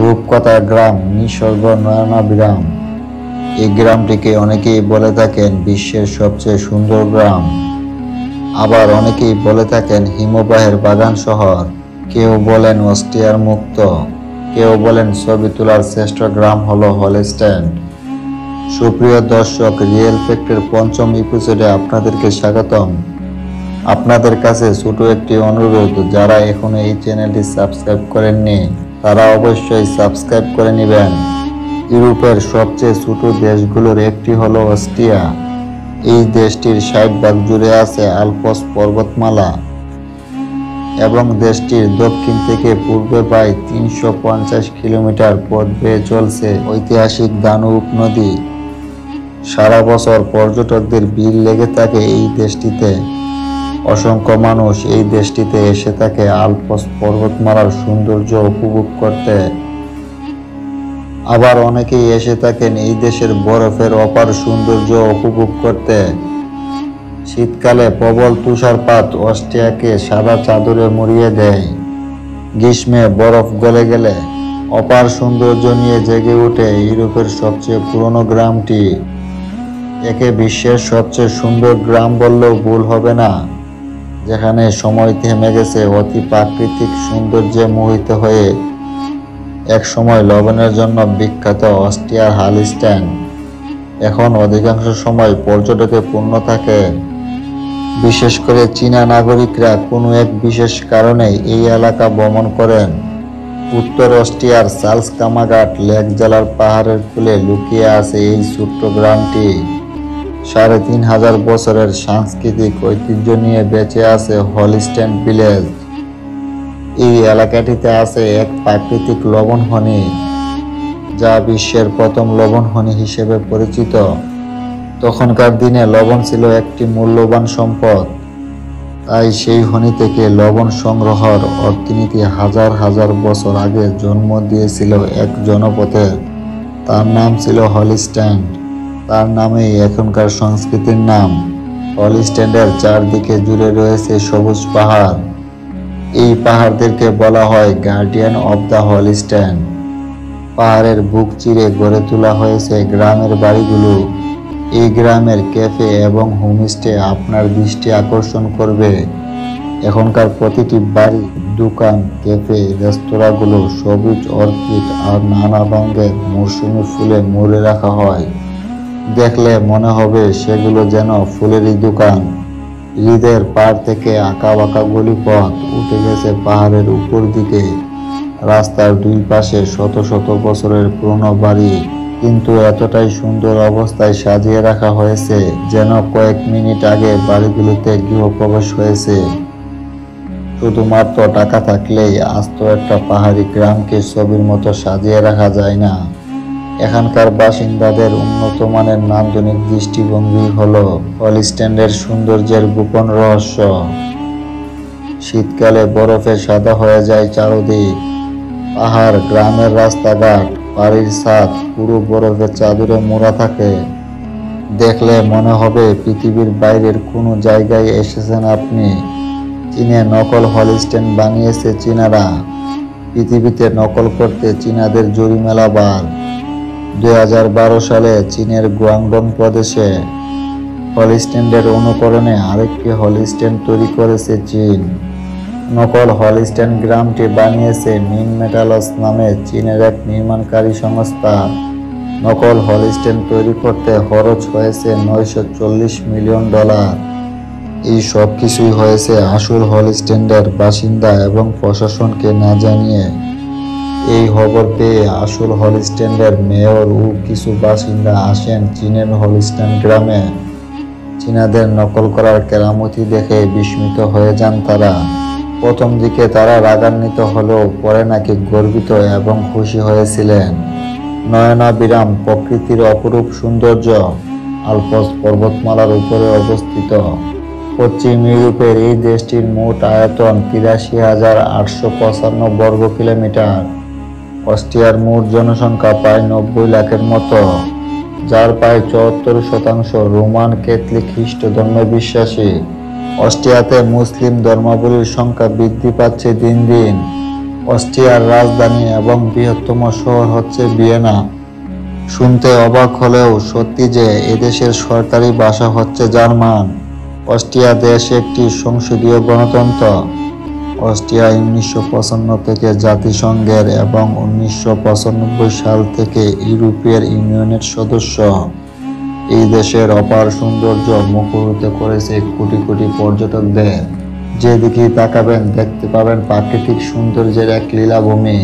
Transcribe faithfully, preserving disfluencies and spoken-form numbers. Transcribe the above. রূপকথা গ্রাম নিসর্গ নয়নাভিরাম। এই গ্রামটিকে অনেকেই বলে থাকেন বিশ্বের সবচেয়ে সুন্দর গ্রাম, আবার অনেকেই বলে থাকেন হিমবাহের বাগান শহর, কেউ বলেন অস্ট্রিয়ার মুক্ত, কেউ বলেন ছবি তোলার শ্রেষ্ঠ গ্রাম হল হলস্টাইন। সুপ্রিয় দর্শক, রিয়েল ফ্যাক্টের পঞ্চম এপিসোডে আপনাদেরকে স্বাগতম। আপনাদের কাছে ছোট একটি অনুরোধ, যারা এখনো এই চ্যানেলটি সাবস্ক্রাইব করেননি তারা অবশ্যই সাবস্ক্রাইব করে নেবেন। ইউরোপের সবচেয়ে ছোট দেশগুলোর একটি হল অস্ট্রিয়া। এই দেশটির ষাট ভাগ জুড়ে আছে আলপস পর্বতমালা এবং দেশটির দক্ষিণ থেকে পূর্বে প্রায় তিনশো পঞ্চাশ কিলোমিটার পথ বেয়ে চলছে ঐতিহাসিক দানুব নদী। সারা বছর পর্যটকদের ভিড় লেগে থাকে এই দেশটিতে। অসংখ্য মানুষ এই দেশটিতে এসে থাকে আলপস পর্বতমালার সৌন্দর্য উপভোগ করতে, আবার অনেকেই এসে থাকেন এই দেশের বরফের অপার সৌন্দর্য উপভোগ করতে। শীতকালে প্রবল তুষারপাত অস্ট্রিয়াকে সাদা চাদরে মুড়িয়ে দেয়। গ্রীষ্মে বরফ গলে গেলে অপার সৌন্দর্য নিয়ে জেগে ওঠে ইউরোপের সবচেয়ে পুরনো গ্রামটি। একে বিশ্বের সবচেয়ে সুন্দর গ্রাম বললেও ভুল হবে না, যেখানে সময় থেমে গেছে অতি প্রাকৃতিক সৌন্দর্যে মোহিত হয়ে। এক সময় লবণের জন্য বিখ্যাত অস্ট্রিয়ার হলস্টাইন এখন অধিকাংশ সময় পর্যটকে পূর্ণ থাকে। বিশেষ করে চীনা নাগরিকরা কোনো এক বিশেষ কারণে এই এলাকা ভ্রমণ করেন। উত্তর অস্ট্রিয়ার চার্লস কামাগাট লেক জেলার পাহাড়ের কোলে লুকিয়ে আছে এই ছোট্ট গ্রামটি। সাড়ে তিন হাজার বছরের সাংস্কৃতিক ঐতিহ্য নিয়ে বেঁচে আছে হলস্টাইন ভিলেজ। এই এলাকাটিতে আছে এক প্রাকৃতিক লবণ খনি, যা বিশ্বের প্রথম লবণ খনি হিসেবে পরিচিত। তখনকার দিনে লবণ ছিল একটি মূল্যবান সম্পদ, তাই সেই খনি থেকে লবণ সংগ্রহের অর্থনীতি হাজার হাজার বছর আগে জন্ম দিয়েছিল এক জনপদের। তার নাম ছিল হলস্টাইন। তার নামেই এখনকার সংস্কৃতির নাম। হলস্টাইনের চারদিকে জুড়ে রয়েছে সবুজ পাহাড়। এই পাহাড়দেরকে বলা হয় গার্ডিয়ান অব দ্য হলস্টাইন। পাহাড়ের বুক চিরে গড়ে তোলা হয়েছে গ্রামের বাড়িগুলো। এই গ্রামের ক্যাফে এবং হোমস্টে আপনার দৃষ্টি আকর্ষণ করবে। এখনকার প্রতিটি বাড়ি, দোকান, ক্যাফে, রেস্তোরাঁগুলো সবুজ অর্কিড আর নানা রঙের মৌসুমি ফুলে মুড়ে রাখা হয়। দেখলে মনে হবে সেগুলো যেন ফুলেরই দোকান। হ্রদের পাড় থেকে আঁকা বাঁকা গলিপথ উঠে গেছে পাহাড়ের উপর দিকে। রাস্তার দুই পাশে শত শত বছরের পুরনো বাড়ি, কিন্তু এতটাই সুন্দর অবস্থায় সাজিয়ে রাখা হয়েছে যেন কয়েক মিনিট আগে বাড়িগুলোতে গৃহপ্রবেশ হয়েছে। শুধুমাত্র টাকা থাকলেই আস্ত একটা পাহাড়ি গ্রামকে ছবির মতো সাজিয়ে রাখা যায় না। এখানকার বাসিন্দাদের উন্নত মানের নান্দনিক দৃষ্টিভঙ্গি হল হলস্টাইনের সৌন্দর্যের গোপন রহস্য। শীতকালে বরফে সাদা হয়ে যায় চারদিক, পাহাড়, গ্রামের রাস্তাঘাট, বাড়ির ছাদ পুরো বরফের চাদরে মোড়া থাকে। দেখলে মনে হবে পৃথিবীর বাইরের কোনো জায়গায় এসেছেন আপনি। চীনে নকল হলস্টাইন বানিয়েছে চীনারা। পৃথিবীতে নকল করতে চীনাদের জরিমানা বাড়। দুই হাজার বারো সালে চীনের গুয়াংডং প্রদেশে হলস্টাইনের অনুকরণে আরেকটি হলস্টাইন তৈরি করেছে চীন। নকল হলস্টাইন গ্রামটি বানিয়েছে মিন মেটালস নামে চীনের এক নির্মাণকারী সংস্থা। নকল হলস্টাইন তৈরি করতে খরচ হয়েছে নয়শো চল্লিশ মিলিয়ন ডলার। এই সব কিছুই হয়েছে আসল হলস্টাইনের বাসিন্দা এবং প্রশাসনকে না জানিয়ে। এই খবর পেয়ে আসল হলস্টাইনের মেয়র ও কিছু বাসিন্দা আসেন চীনের হলস্টাইন গ্রামে। চীনাদের নকল করার কেরামতি দেখে বিস্মিত হয়ে যান তারা। প্রথম দিকে তারা রাগান্বিত হলেও পরে নাকি গর্বিত এবং খুশি হয়েছিলেন। নয়নাভিরাম প্রকৃতির অপরূপ সৌন্দর্য আলপস পর্বতমালার উপরে অবস্থিত। পশ্চিম ইউরোপের এই দেশটির মোট আয়তন তিরাশি হাজার আটশো পঁচান্ন বর্গ কিলোমিটার। অস্ট্রিয়ার মোট জনসংখ্যা প্রায় নব্বই লাখের মতো, যার প্রায় চুয়াত্তর শতাংশ রোমান ক্যাথলিক খ্রিস্ট ধর্মে বিশ্বাসী। অস্ট্রিয়াতে মুসলিম ধর্মাবলীর সংখ্যা বৃদ্ধি পাচ্ছে দিন দিন। অস্ট্রিয়ার রাজধানী এবং বৃহত্তম শহর হচ্ছে ভিয়েনা। শুনতে অবাক হলেও সত্যি যে এদেশের সরকারি ভাষা হচ্ছে জার্মান। অস্ট্রিয়া দেশ একটি সংসদীয় গণতন্ত্র। অস্ট্রিয়া উনিশশো পঁচান্ন থেকে জাতিসংঘের এবং উনিশশো পঁচানব্বই সাল থেকে ইউরোপীয় ইউনিয়নের সদস্য। এই দেশের অপার সৌন্দর্য মুখরিত করেছে কোটি কোটি পর্যটকদের। যেদিকে তাকাবেন দেখতে পাবেন প্রাকৃতিক সৌন্দর্যের এক লীলাভূমি।